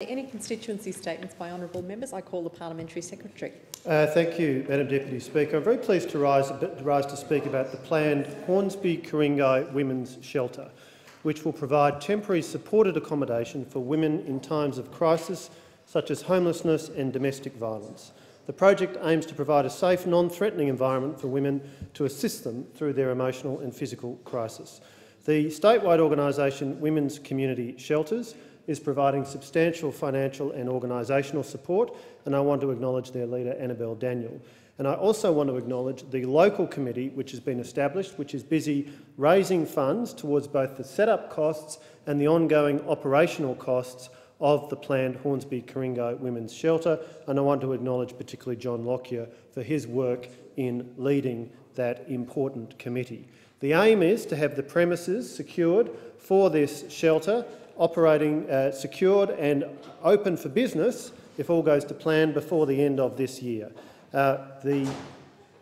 Any constituency statements by honourable members? I call the Parliamentary Secretary. Thank you, Madam Deputy Speaker. I'm very pleased to rise to speak about the planned Hornsby Ku-ring-gai Women's Shelter, which will provide temporary supported accommodation for women in times of crisis, such as homelessness and domestic violence. The project aims to provide a safe, non-threatening environment for women to assist them through their emotional and physical crisis. The statewide organisation Women's Community Shelters is providing substantial financial and organisational support, and I want to acknowledge their leader, Annabelle Daniel. And I also want to acknowledge the local committee which has been established, which is busy raising funds towards both the set-up costs and the ongoing operational costs of the planned Hornsby Ku-ring-gai Women's Shelter. And I want to acknowledge particularly John Lockyer for his work in leading that important committee. The aim is to have the premises secured for this shelter operating secured and open for business, if all goes to plan, before the end of this year. The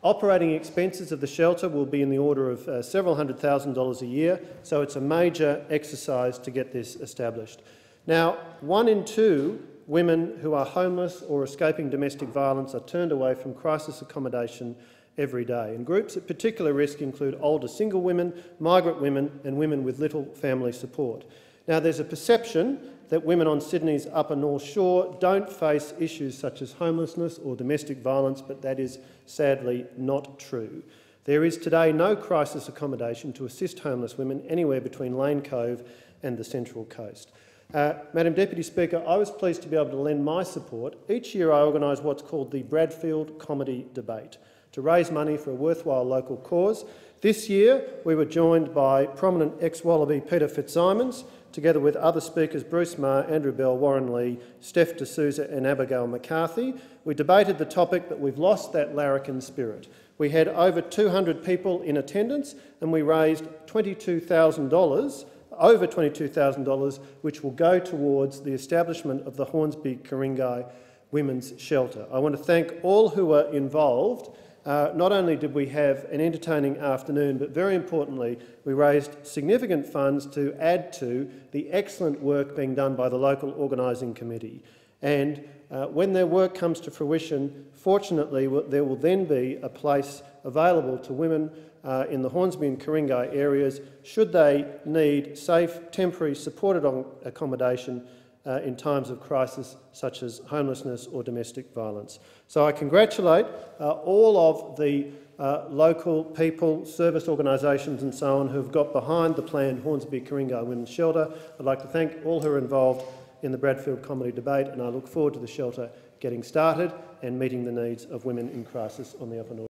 operating expenses of the shelter will be in the order of several $100,000 a year, so it's a major exercise to get this established. Now, 1 in 2 women who are homeless or escaping domestic violence are turned away from crisis accommodation every day, and groups at particular risk include older single women, migrant women and women with little family support. Now, there's a perception that women on Sydney's Upper North Shore don't face issues such as homelessness or domestic violence, but that is sadly not true. There is today no crisis accommodation to assist homeless women anywhere between Lane Cove and the Central Coast. Madam Deputy Speaker, I was pleased to be able to lend my support. Each year I organise what's called the Bradfield Comedy Debate to raise money for a worthwhile local cause. This year we were joined by prominent ex-Wallaby Peter Fitzsimons, together with other speakers Bruce Maher, Andrew Bell, Warren Lee, Steph D'Souza and Abigail McCarthy. We debated the topic, but we've lost that larrikin spirit. We had over 200 people in attendance and we raised over $22,000, which will go towards the establishment of the Hornsby Ku-ring-gai Women's Shelter. I want to thank all who were involved. Not only did we have an entertaining afternoon, but very importantly, we raised significant funds to add to the excellent work being done by the local organising committee. And when their work comes to fruition, fortunately, there will then be a place available to women in the Hornsby and Ku-ring-gai areas should they need safe, temporary, supported accommodation in times of crisis such as homelessness or domestic violence. So I congratulate all of the local people, service organisations and so on who have got behind the planned Hornsby Ku-ring-gai Women's Shelter. I'd like to thank all who are involved in the Bradfield Comedy Debate, and I look forward to the shelter getting started and meeting the needs of women in crisis on the Upper North.